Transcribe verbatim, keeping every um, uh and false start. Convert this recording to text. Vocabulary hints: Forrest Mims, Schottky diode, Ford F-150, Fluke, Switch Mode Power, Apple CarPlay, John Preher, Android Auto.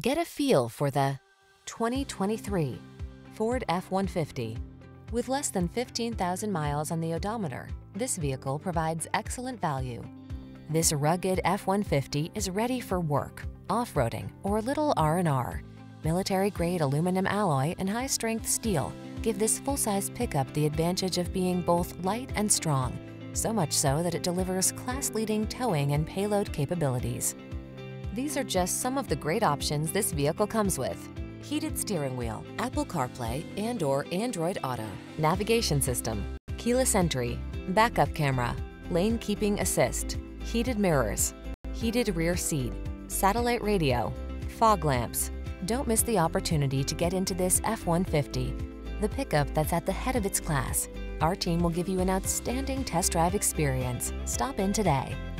Get a feel for the twenty twenty-three Ford F one fifty. With less than fifteen thousand miles on the odometer, this vehicle provides excellent value. This rugged F one fifty is ready for work, off-roading, or a little R and R. Military-grade aluminum alloy and high-strength steel give this full-size pickup the advantage of being both light and strong, so much so that it delivers class-leading towing and payload capabilities. These are just some of the great options this vehicle comes with: heated steering wheel, Apple CarPlay and or Android Auto, navigation system, keyless entry, backup camera, lane keeping assist, heated mirrors, heated rear seat, satellite radio, fog lamps. Don't miss the opportunity to get into this F one fifty, the pickup that's at the head of its class. Our team will give you an outstanding test drive experience. Stop in today.